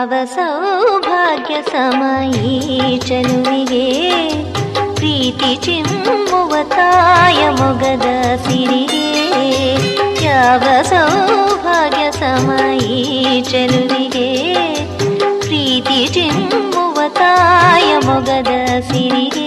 भाव सौभाग्य समये चलुविगे प्रीति चिम्मुवताय मोगद सिरिगे याव सौभाग्य समये चलुविगे प्रीति चिम्मुवताय मोगद सिरिगे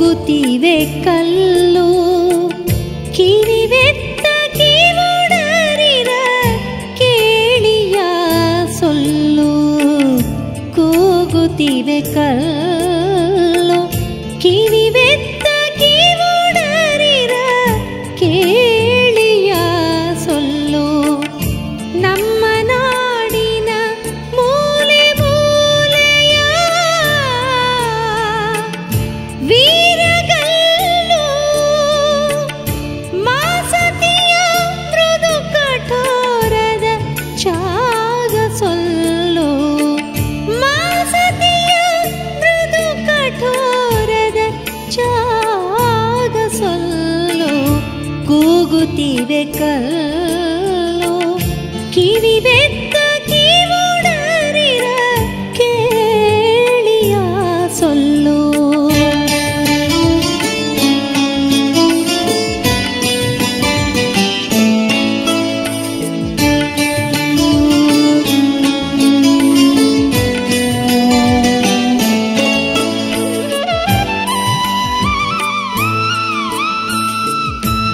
ಹೋಗುತ್ತಿವೆ ಕಲ್ಲು ಕಿವಿವೆತ್ತ ಕಿವುಡರಿರ ಕೇಳಿಯ ಸೊಲ್ಲು ಕೂಗುತ್ತಿವೆ ಕಲ್ಲು ಕಿವಿವೆತ್ತ ಕಿವುಡರಿರ ಕೇಳಿಯ ಸೊಲ್ಲು ನಮ್ಮ ನಾಡಿನ ಮೂಲೆ ಮೂಲೆಯ ವೀರಗಲ್ಲು ಮಾಸತಿಯ ಮೃದು ಕಠೋರದ ಚಾಗ ಸೊಲ್ಲು ಮಾಸತಿಯ ಮೃದು ಕಠೋರದ ಚಾಗ ಸೊಲ್ಲು ಕೂಗುತ್ತಿವೆ ಕಲ್ಲು ಕಿವಿವೆತ್ತ ಕಿವುಡರಿರ ಕೇಳಿಯ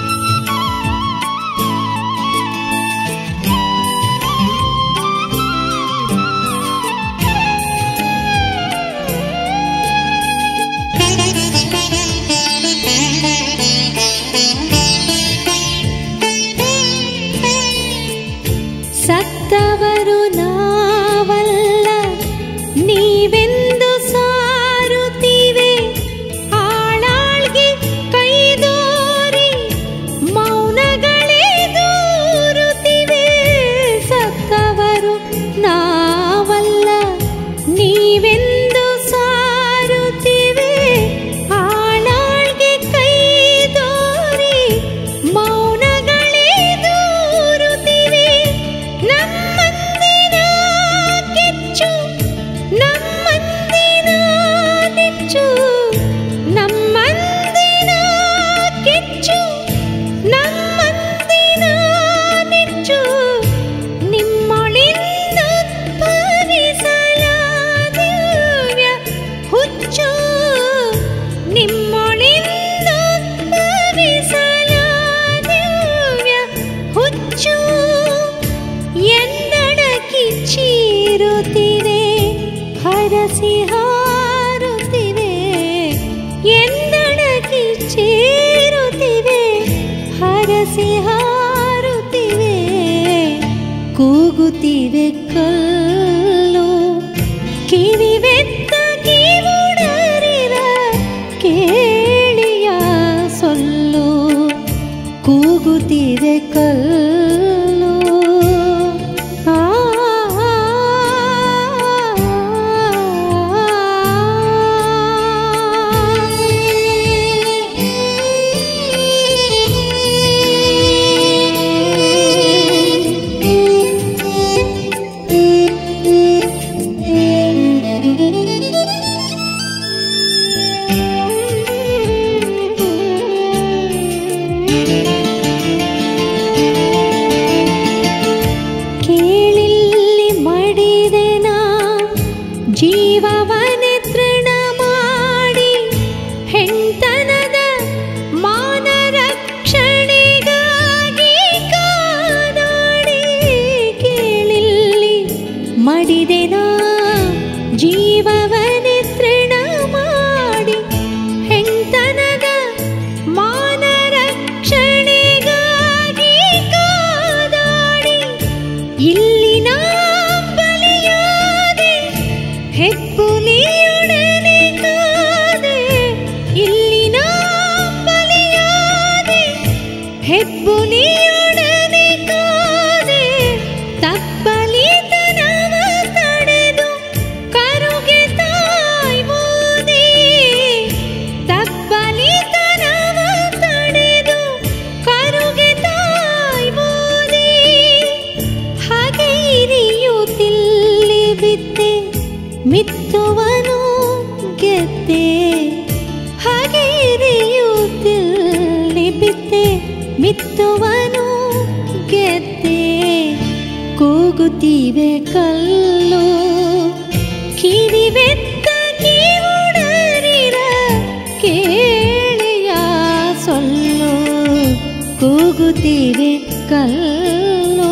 ಸೊಲ್ಲು ಸತ್ತವರು ನಾವಲ್ಲ ನೀವೆಂದು ಸಾರುತ್ತಿವೆ ಆಳಾಳ್ಗೆ ಕೈದೋರಿ ಮೌನಗಳೇ ದೂರುತ್ತಿವೆ ಸತ್ತವರು ನಾವಲ್ಲ ನೀವೆಂದು ಸಾರುತ್ತಿವೆ ಆಳಾಳ್ಗೆ ಕೈದೋರಿ ಮೌನಗಳೇ ದೂರುತ್ತಿವೆ ಚೀರುತ್ತಿವೆ ಹರಸಿ ಹಾರುತ್ತಿವೆ ಎಂದಡಗಿ ಚೀರುತ್ತಿವೆ ಹರಸಿ ಹಾರುತ್ತಿವೆ ಕೂಗುತ್ತಿವೆ ಕಲ್ಲು ಕಿವಿವೆತ್ತ ಕಿವುಡರಿರ ಕೇಳಿಯ ಸೊಲ್ಲು ಕೂಗುತ್ತಿವೆ ಕಲ್ಲು ಜೀವವನೆ ತೃಣ ಮಾಡಿ ಹೆಂಡತನದ ಮಾನ ರಕ್ಷಣೆಗಾಗಿ ಕಾದಾಡಿ ಕೇಳಿಲ್ಲಿ ಮಡಿದೆನ ಜೀವವನೆ ತೃಣ ಮಾಡಿ ಹೆಂಡತನದ ಮಾನ ರಕ್ಷಣೆಗಾಗಿ ಕಾದಾಡಿ ಇಲ್ಲಿನ ಹೆಪ್ಪುಲಿಯೊಡನೆ ಕಾದೆ ಇಲ್ಲಿನ ಬಲಿಯಾದೆ ಹೆಪ್ಪುಲಿಯೊಡನೆ ಕಾದೆ ತಪ್ಪಲಿತನವ ತಡೆದು ಕರುಗೆ ತಾಯ್ಬೋದೆ ತಪ್ಪಲಿತನವ ತಡೆದು ಕರುಗೆ ತಾಯ್ಬೋದೆ ಹಾಗೆ ಇರಿಯುತ್ತಿಲ್ಲಿ ಬಿದ್ದೆ ಮಿತ್ತುವನು ಗೆದ್ದೆ ಹಾಗೆ ಇರಿಯುತ್ತಿಲ್ಲಿ ಬಿದ್ದೆ ಮಿತ್ತುವನು ಗೆದ್ದೆ ಕೂಗುತ್ತಿವೆ ಕಲ್ಲು ಕಿವಿವೆತ್ತ ಕಿವುಡರಿರ ಕೂಗುತ್ತೀವಿ ಕಲ್ಲೋ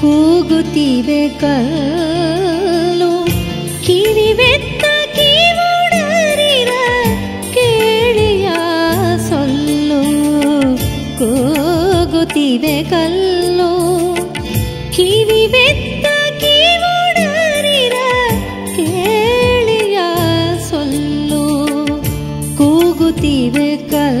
ಕೂಗುತ್ತಿವೆ ಕಲ್ಲೋ ಕಿವಿವೆತ್ತ ಕಿವುಡರಿರ ಕೇಳಿಯ ಸೊಲ್ಲೋ ಕೂಗುತ್ತಿವೆ ಕಲ್ಲೋ ಕಿವಿವೆತ್ತ ಕಿವುಡರಿರ ಕೇಳಿಯ ಸೊಲ್ಲೋ ಕೂಗುತ್ತಿವೆ ಕಲ್ಲೋ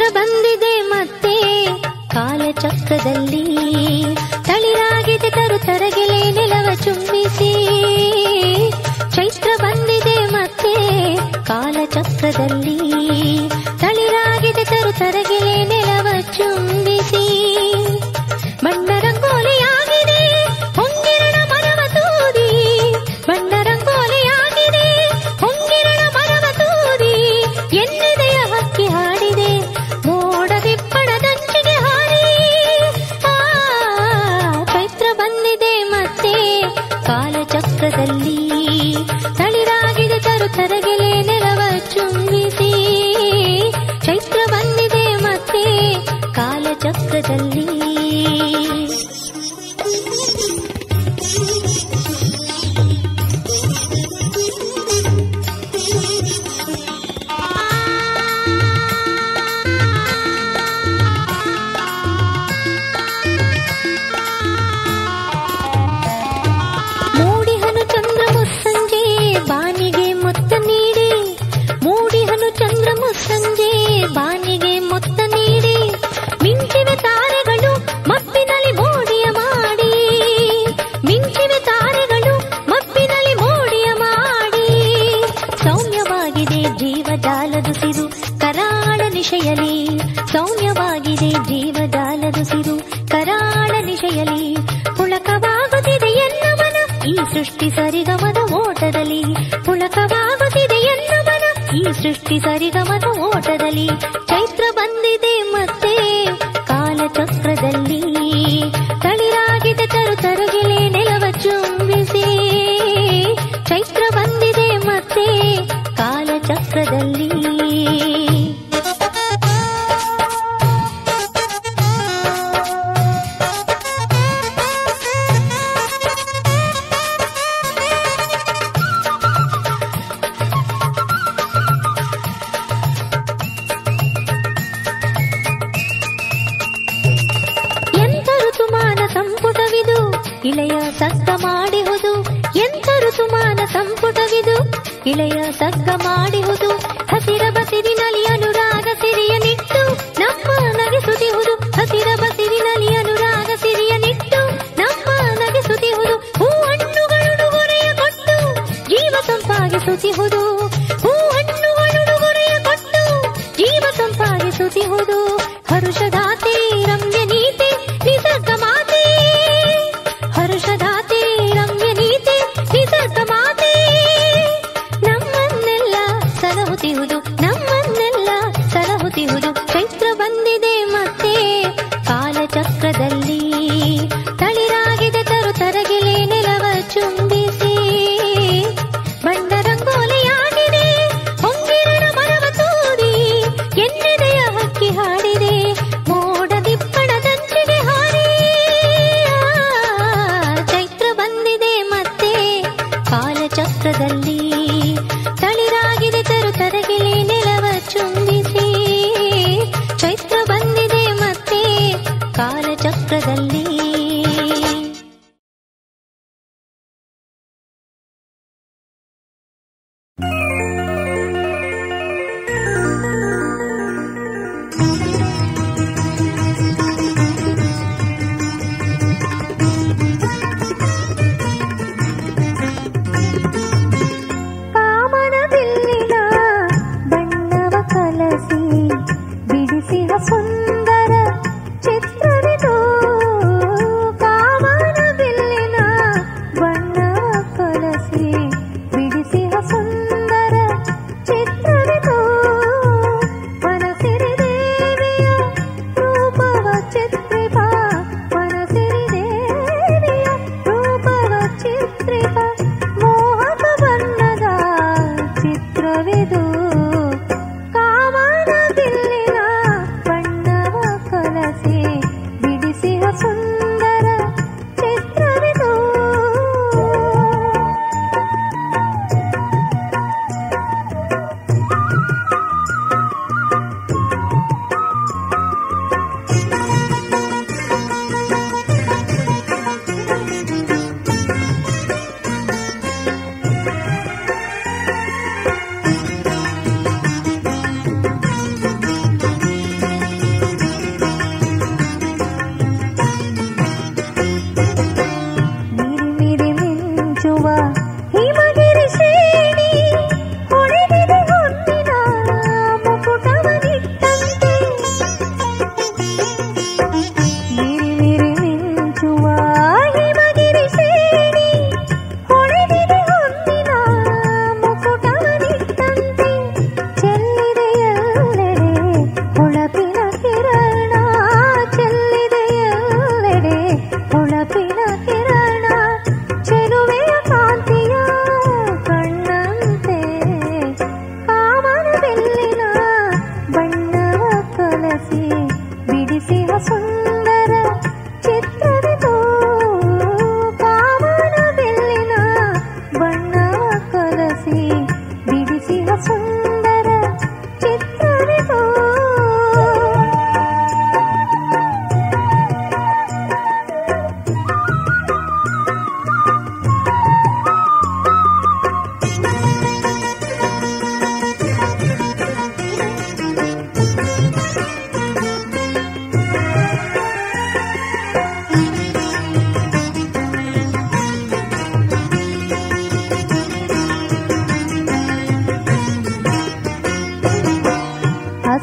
ಚಕ್ರ ಬಂದಿದೆ ಮತ್ತೆ ಕಾಲಚಕ್ರದಲ್ಲಿ ತಳಿರಾಗಿದೆ ಕರುತರಗೆಲೆ ನೆಲವ ಚುಂಬಿಸಿ. ಚೈತ್ರ ಬಂದಿದೆ ಮತ್ತೆ ಕಾಲಚಕ್ರದಲ್ಲಿ ತಳಿರಾಗಿದೆ ಕರುತರಗೆಲೆ ನೆಲವ ಚುಂಬಿಸಿ. ತರಗೆಲೆ ನೆಲವ ಚುಂಬಿಸಿ. ಚೈತ್ರ ಬಂದಿದೆ ಮತ್ತೆ ಕಾಲಚಕ್ರದಲ್ಲಿ.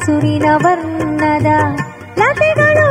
ಹಸುರಿನ ವರ್ಣದ ಲತೆಗಳು